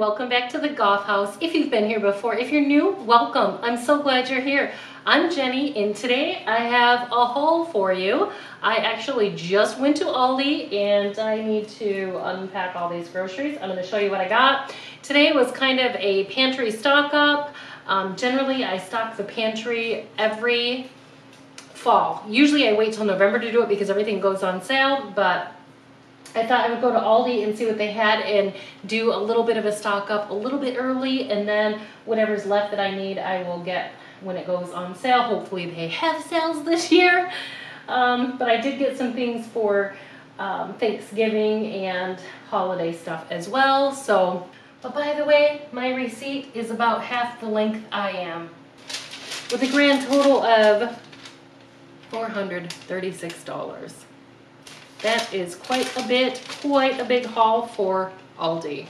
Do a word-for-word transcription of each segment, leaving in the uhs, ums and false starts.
welcome back to the Golf House. If you've been here before, if you're new, welcome. I'm so glad you're here. I'm Jenny, and today I have a haul for you. I actually just went to Aldi, and I need to unpack all these groceries. I'm going to show you what I got. Today was kind of a pantry stock up. Um, generally, I stock the pantry every fall. Usually, I wait till November to do it because everything goes on sale, but I thought I would go to Aldi and see what they had and do a little bit of a stock up a little bit early, and then whatever's left that I need I will get when it goes on sale. Hopefully they have sales this year. Um, but I did get some things for um, Thanksgiving and holiday stuff as well. So, but by the way, my receipt is about half the length I am, with a grand total of four hundred thirty-six dollars. That is quite a bit, quite a big haul for Aldi.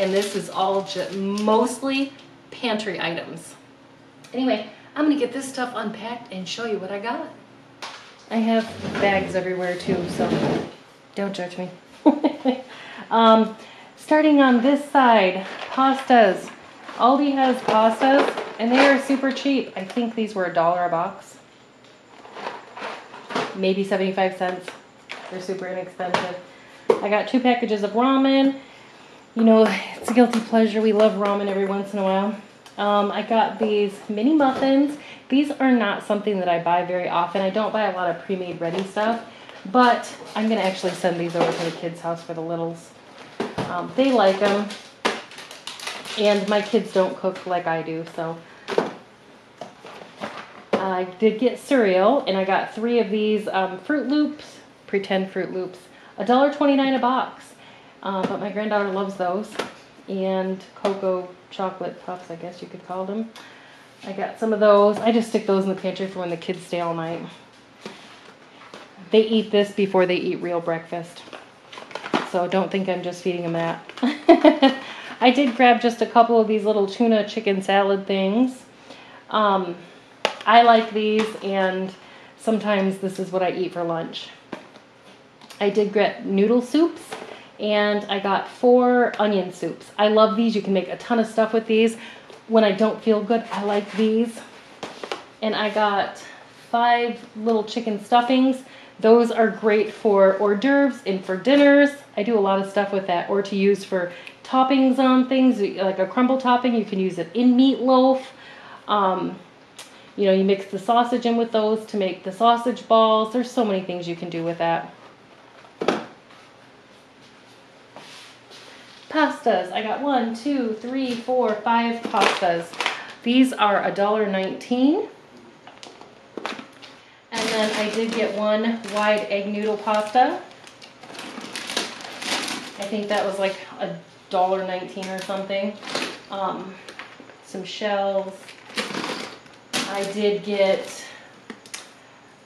And this is all just mostly pantry items. Anyway, I'm gonna get this stuff unpacked and show you what I got. I have bags everywhere too, so don't judge me. um, starting on this side, pastas. Aldi has pastas and they are super cheap. I think these were a dollar a box. Maybe seventy-five cents. They're super inexpensive. I got two packages of ramen. You know, it's a guilty pleasure. We love ramen every once in a while. Um, I got these mini muffins. These are not something that I buy very often. I don't buy a lot of pre-made ready stuff, but I'm going to actually send these over to the kids' house for the littles. Um, they like them, and my kids don't cook like I do, so... I did get cereal, and I got three of these um, Fruit Loops, pretend Fruit Loops, a dollar twenty-nine a box. Uh, but my granddaughter loves those. And cocoa chocolate puffs, I guess you could call them. I got some of those. I just stick those in the pantry for when the kids stay all night. They eat this before they eat real breakfast, so don't think I'm just feeding them that. I did grab just a couple of these little tuna chicken salad things. Um... I like these, and sometimes this is what I eat for lunch. I did get noodle soups, and I got four onion soups. I love these. You can make a ton of stuff with these. When I don't feel good, I like these. And I got five little chicken stuffings. Those are great for hors d'oeuvres and for dinners. I do a lot of stuff with that, or to use for toppings on things, like a crumble topping. You can use it in meatloaf. Um, You know, you mix the sausage in with those to make the sausage balls. There's so many things you can do with that. Pastas. I got one, two, three, four, five pastas. These are a dollar nineteen. And then I did get one wide egg noodle pasta. I think that was like a dollar nineteen or something. Um, some shells. I did get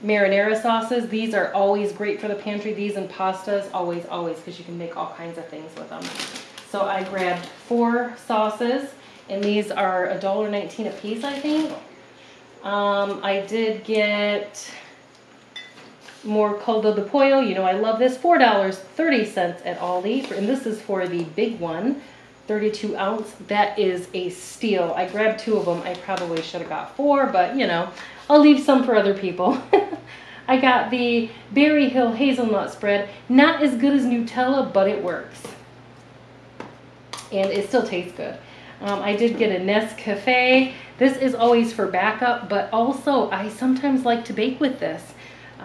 marinara sauces. These are always great for the pantry. These and pastas, always, always, because you can make all kinds of things with them. So I grabbed four sauces, and these are a dollar nineteen a piece, I think. Um, I did get more caldo de pollo. You know, I love this. four dollars and thirty cents at Aldi, and this is for the big one. thirty-two ounce, that is a steal. I grabbed two of them. I probably should have got four, but you know, I'll leave some for other people. I got the Berry Hill hazelnut spread. Not as good as Nutella, but it works. And it still tastes good. Um, I did get a Nescafe. This is always for backup, but also I sometimes like to bake with this.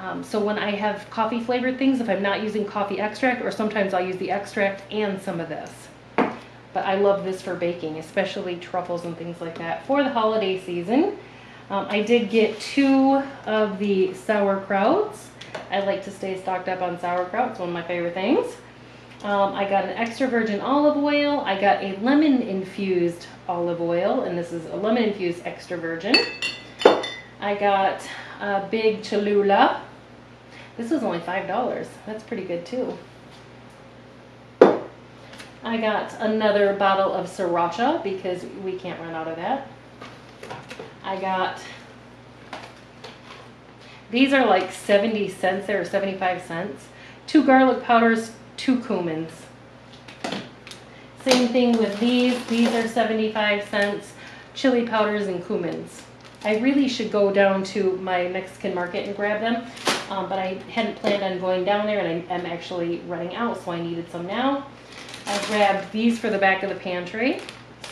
Um, so when I have coffee flavored things, if I'm not using coffee extract, or sometimes I'll use the extract and some of this. But I love this for baking, especially truffles and things like that for the holiday season. Um, I did get two of the sauerkrauts. I like to stay stocked up on sauerkraut. It's one of my favorite things. Um, I got an extra virgin olive oil. I got a lemon infused olive oil, and this is a lemon infused extra virgin. I got a big Cholula. This was only five dollars. That's pretty good too. I got another bottle of sriracha because we can't run out of that. I got, these are like seventy cents there, or seventy-five cents. Two garlic powders, two cumins. Same thing with these. These are seventy-five cents. Chili powders and cumins. I really should go down to my Mexican market and grab them, um, but I hadn't planned on going down there, and I am actually running out, so I needed some now. I grabbed these for the back of the pantry,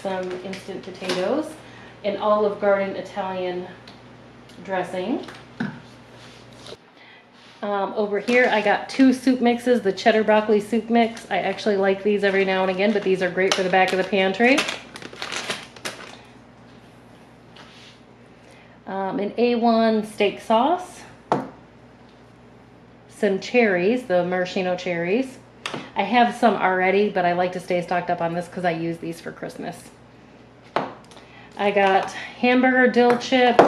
some instant potatoes, an Olive Garden Italian dressing. Um, over here I got two soup mixes, the cheddar broccoli soup mix. I actually like these every now and again, but these are great for the back of the pantry. Um, an A one steak sauce, some cherries, the maraschino cherries. I have some already, but I like to stay stocked up on this because I use these for Christmas. I got hamburger dill chips,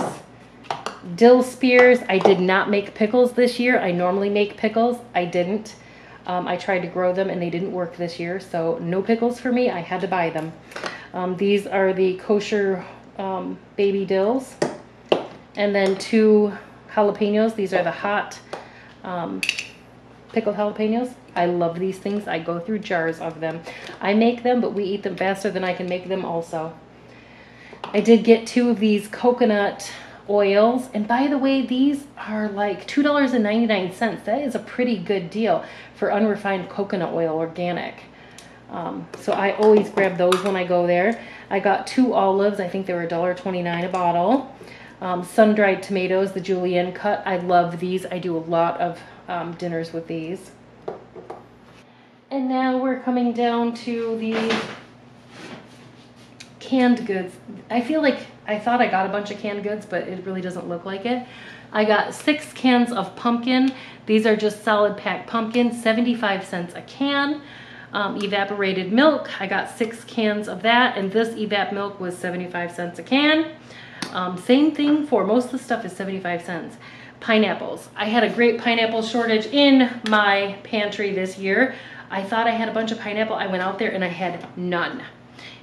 dill spears. I did not make pickles this year. I normally make pickles. I didn't. Um, I tried to grow them and they didn't work this year, so no pickles for me. I had to buy them. Um, these are the kosher um, baby dills. And then two jalapenos. These are the hot um, pickled jalapenos. I love these things. I go through jars of them. I make them, but we eat them faster than I can make them also. I did get two of these coconut oils, and by the way, these are like two ninety-nine. That is a pretty good deal for unrefined coconut oil, organic. Um, so I always grab those when I go there. I got two olives. I think they were a dollar twenty-nine a bottle. Um, sun-dried tomatoes, the julienne cut. I love these. I do a lot of um, dinners with these. And now we're coming down to the canned goods. I feel like I thought I got a bunch of canned goods, but it really doesn't look like it. I got six cans of pumpkin. These are just solid pack pumpkin, seventy-five cents a can. Um, evaporated milk, I got six cans of that, and this evap milk was seventy-five cents a can. Um, same thing for most of the stuff is seventy-five cents. Pineapples. I had a great pineapple shortage in my pantry this year. I thought I had a bunch of pineapple. I went out there and I had none.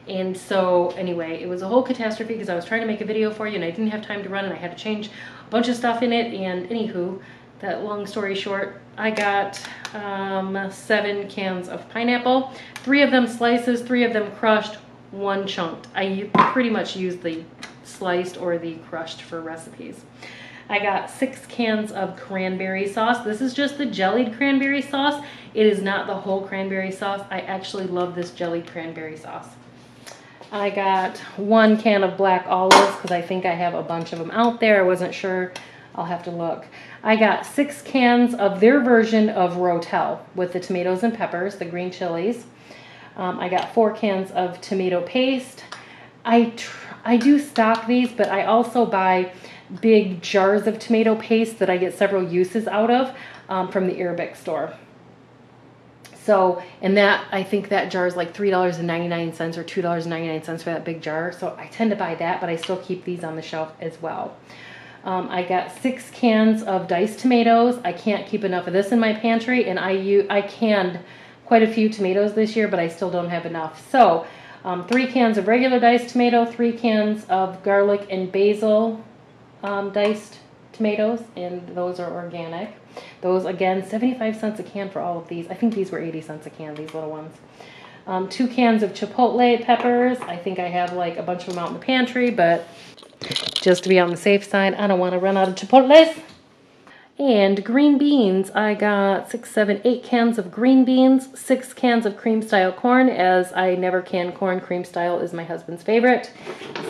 And so anyway, it was a whole catastrophe because I was trying to make a video for you and I didn't have time to run, and I had to change a bunch of stuff in it. And anywho, that long story short, I got um, seven cans of pineapple, three of them slices, three of them crushed, one chunked. I pretty much used the sliced or the crushed for recipes. I got six cans of cranberry sauce. This is just the jellied cranberry sauce. It is not the whole cranberry sauce. I actually love this jellied cranberry sauce. I got one can of black olives because I think I have a bunch of them out there. I wasn't sure. I'll have to look. I got six cans of their version of Rotel with the tomatoes and peppers, the green chilies. Um, I got four cans of tomato paste. I tr I do stock these, but I also buy big jars of tomato paste that I get several uses out of um, from the Arabic store. So, and that, I think that jar is like three ninety-nine or two ninety-nine for that big jar. So I tend to buy that, but I still keep these on the shelf as well. Um, I got six cans of diced tomatoes. I can't keep enough of this in my pantry, and I, use, I canned quite a few tomatoes this year, but I still don't have enough. So Um, three cans of regular diced tomato, three cans of garlic and basil um, diced tomatoes, and those are organic. Those, again, seventy-five cents a can for all of these. I think these were eighty cents a can, these little ones. Um, two cans of chipotle peppers. I think I have like a bunch of them out in the pantry, but just to be on the safe side, I don't want to run out of chipotles. And green beans, I got six, seven, eight cans of green beans, six cans of cream style corn, as I never can corn. Cream style is my husband's favorite,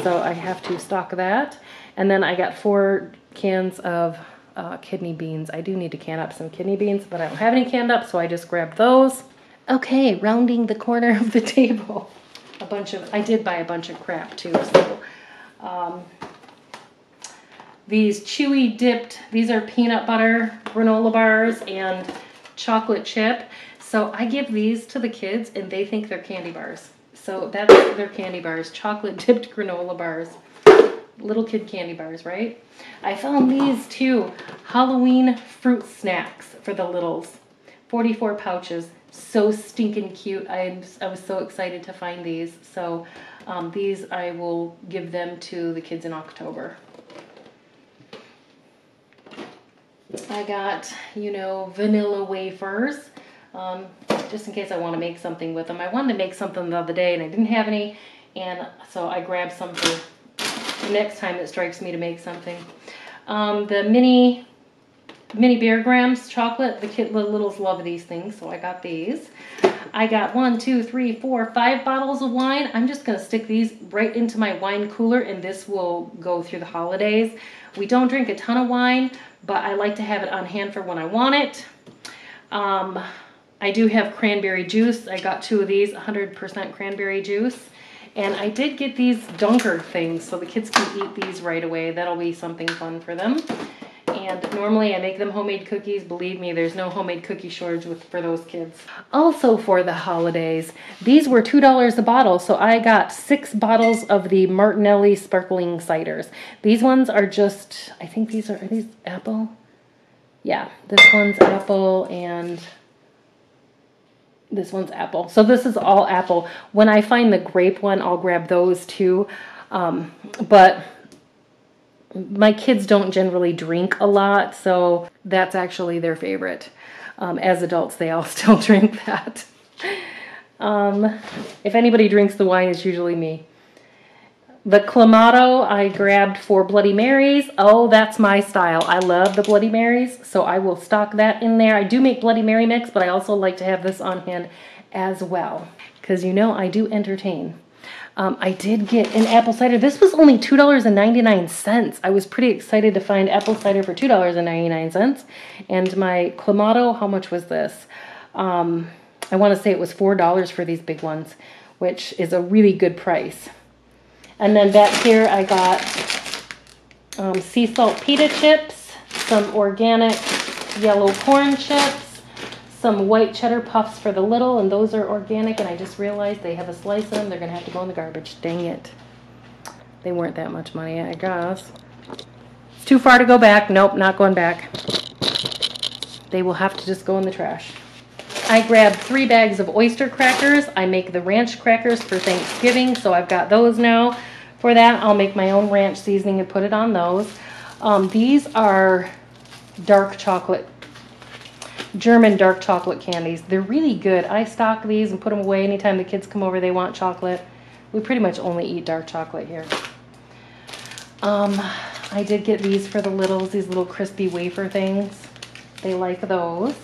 so I have to stock that. And then I got four cans of uh, kidney beans. I do need to can up some kidney beans, but I don't have any canned up, so I just grabbed those. Okay, rounding the corner of the table. A bunch of, I did buy a bunch of crap too, so... Um, These chewy dipped, these are peanut butter granola bars and chocolate chip. So I give these to the kids and they think they're candy bars. So that's their candy bars, chocolate dipped granola bars. Little kid candy bars, right? I found these too, Halloween fruit snacks for the littles. forty-four pouches, so stinking cute. I, I was so excited to find these. So um, these I will give them to the kids in October. I got, you know, vanilla wafers. Um, just in case I want to make something with them. I wanted to make something the other day and I didn't have any, and so I grabbed some for the next time it strikes me to make something. Um, the mini mini Bear Grahams chocolate, the kid the littles love these things, so I got these. I got one, two, three, four, five bottles of wine. I'm just going to stick these right into my wine cooler, and this will go through the holidays. We don't drink a ton of wine, but I like to have it on hand for when I want it. Um, I do have cranberry juice. I got two of these, one hundred percent cranberry juice. And I did get these Dunker things, so the kids can eat these right away. That'll be something fun for them. And normally I make them homemade cookies. Believe me, there's no homemade cookie shortage with, for those kids. Also for the holidays, these were two dollars a bottle, so I got six bottles of the Martinelli sparkling ciders. These ones are just, I think these are, are these apple? Yeah, this one's apple and this one's apple. So this is all apple. When I find the grape one, I'll grab those too. Um, but... my kids don't generally drink a lot, so that's actually their favorite. Um, as adults, they all still drink that. Um, if anybody drinks the wine, it's usually me. The Clamato I grabbed for Bloody Marys. Oh, that's my style. I love the Bloody Marys, so I will stock that in there. I do make Bloody Mary mix, but I also like to have this on hand as well, because you know I do entertain. Um, I did get an apple cider. This was only two ninety-nine. I was pretty excited to find apple cider for two ninety-nine. And my Clamato, how much was this? Um, I want to say it was four dollars for these big ones, which is a really good price. And then back here I got um, sea salt pita chips, some organic yellow corn chips, some white cheddar puffs for the little, and those are organic, and I just realized they have a slice of them. They're gonna have to go in the garbage. Dang it. They weren't that much money, I guess. It's too far to go back. Nope, not going back. They will have to just go in the trash. I grabbed three bags of oyster crackers. I make the ranch crackers for Thanksgiving, so I've got those now. For that, I'll make my own ranch seasoning and put it on those. Um, these are dark chocolate German dark chocolate candies. They're really good. I stock these and put them away anytime the kids come over. They want chocolate. We pretty much only eat dark chocolate here. Um, I did get these for the littles, these little crispy wafer things. They like those.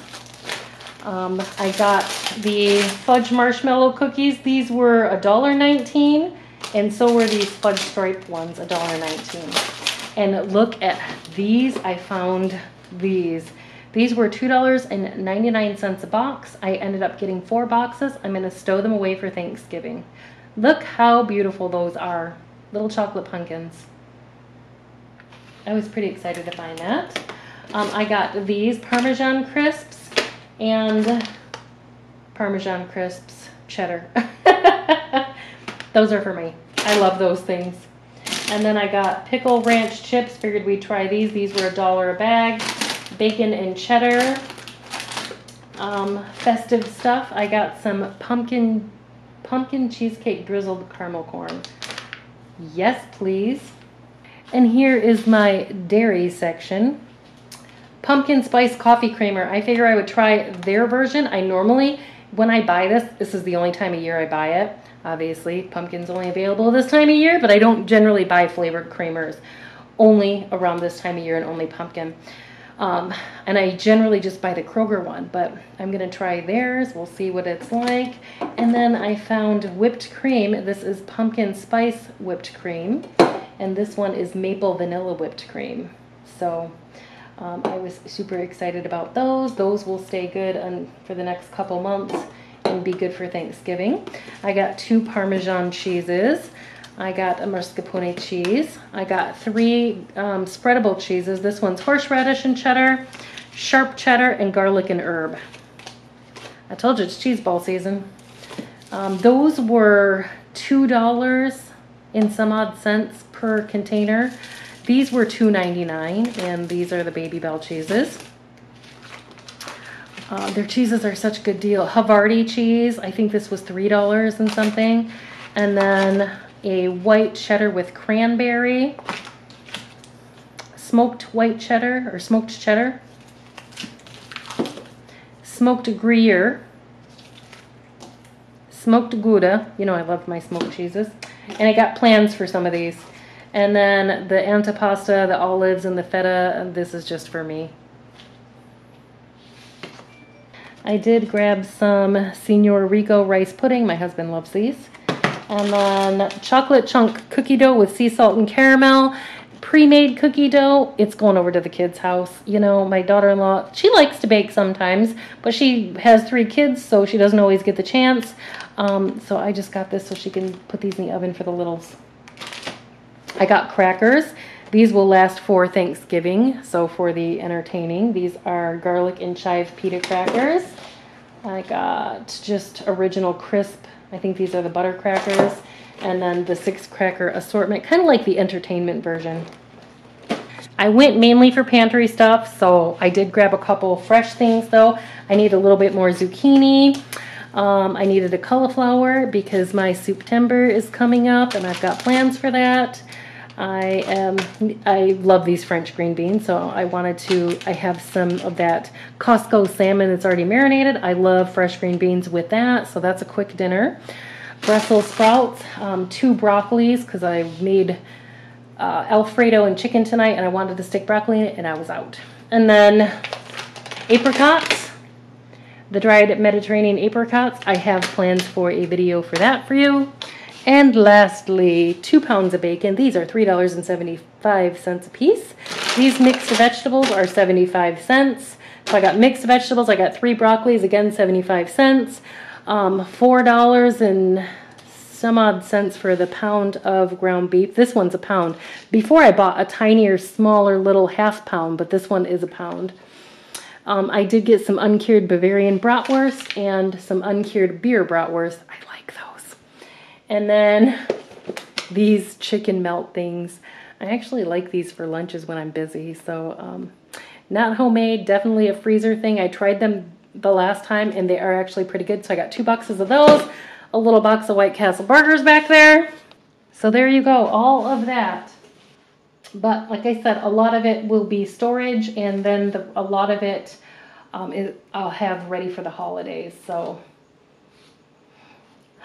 Um, I got the fudge marshmallow cookies. These were a dollar nineteen, and so were these fudge stripe ones, a dollar nineteen. And look at these. I found these. These were two ninety-nine a box. I ended up getting four boxes. I'm gonna stow them away for Thanksgiving. Look how beautiful those are. Little chocolate pumpkins. I was pretty excited to find that. Um, I got these Parmesan crisps and Parmesan crisps cheddar. Those are for me. I love those things. And then I got pickle ranch chips. Figured we'd try these. These were a dollar a bag. Bacon and cheddar, um, festive stuff. I got some pumpkin pumpkin cheesecake drizzled caramel corn. Yes, please. And here is my dairy section. Pumpkin spice coffee creamer. I figure I would try their version. I normally, when I buy this, this is the only time of year I buy it. Obviously, pumpkin's only available this time of year, but I don't generally buy flavored creamers. Only around this time of year and only pumpkin. Um, and I generally just buy the Kroger one, but I'm going to try theirs. We'll see what it's like. And then I found whipped cream. This is pumpkin spice whipped cream. And this one is maple vanilla whipped cream. So um, I was super excited about those. Those will stay good on, for the next couple months and be good for Thanksgiving. I got two Parmesan cheeses. I got a mascarpone cheese. I got three um, spreadable cheeses. This one's horseradish and cheddar, sharp cheddar, and garlic and herb. I told you it's cheese ball season. Um, those were two dollars and some odd cents per container. These were two ninety-nine, and these are the Baby Bell cheeses. Uh, their cheeses are such a good deal. Havarti cheese, I think this was three dollars and something. And then a white cheddar with cranberry, smoked white cheddar or smoked cheddar, smoked Gruyere, smoked Gouda. You know I love my smoked cheeses. And I got plans for some of these. And then the antipasta, the olives, and the feta, and this is just for me. I did grab some Signor Rico rice pudding. My husband loves these. And then chocolate chunk cookie dough with sea salt and caramel. Pre-made cookie dough, it's going over to the kids' house. You know, my daughter-in-law, she likes to bake sometimes, but she has three kids, so she doesn't always get the chance. Um, so I just got this so she can put these in the oven for the littles. I got crackers. These will last for Thanksgiving, so for the entertaining. These are garlic and chive pita crackers. I got just original crisp. I think these are the butter crackers. And then the six cracker assortment, kind of like the entertainment version. I went mainly for pantry stuff, so I did grab a couple fresh things though. I need a little bit more zucchini. Um, I needed a cauliflower because my September is coming up and I've got plans for that. I am, I love these French green beans, so I wanted to, I have some of that Costco salmon that's already marinated. I love fresh green beans with that, so that's a quick dinner. Brussels sprouts, um, two broccolis, because I made uh, Alfredo and chicken tonight and I wanted to stick broccoli in it and I was out. And then apricots, the dried Mediterranean apricots. I have plans for a video for that for you. And lastly, two pounds of bacon. These are three dollars and seventy-five cents a piece. These mixed vegetables are seventy-five cents. So I got mixed vegetables. I got three broccolis, again, seventy-five cents. Um, four dollars and some odd cents for the pound of ground beef. This one's a pound. Before I bought a tinier, smaller little half pound, but this one is a pound. Um, I did get some uncured Bavarian bratwurst and some uncured beer bratwurst. I like those. And then these chicken melt things. I actually like these for lunches when I'm busy. So um, not homemade, definitely a freezer thing. I tried them the last time and they are actually pretty good. So I got two boxes of those, a little box of White Castle burgers back there. So there you go, all of that. But like I said, a lot of it will be storage and then the, a lot of it, um, is, I'll have ready for the holidays. So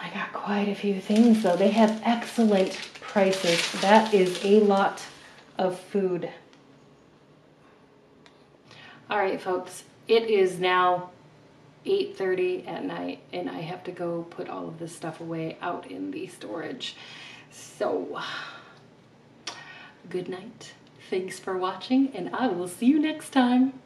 I got quite a few things though. They have excellent prices. That is a lot of food. All right, folks, it is now eight thirty at night and I have to go put all of this stuff away out in the storage. So good night. Thanks for watching and I will see you next time.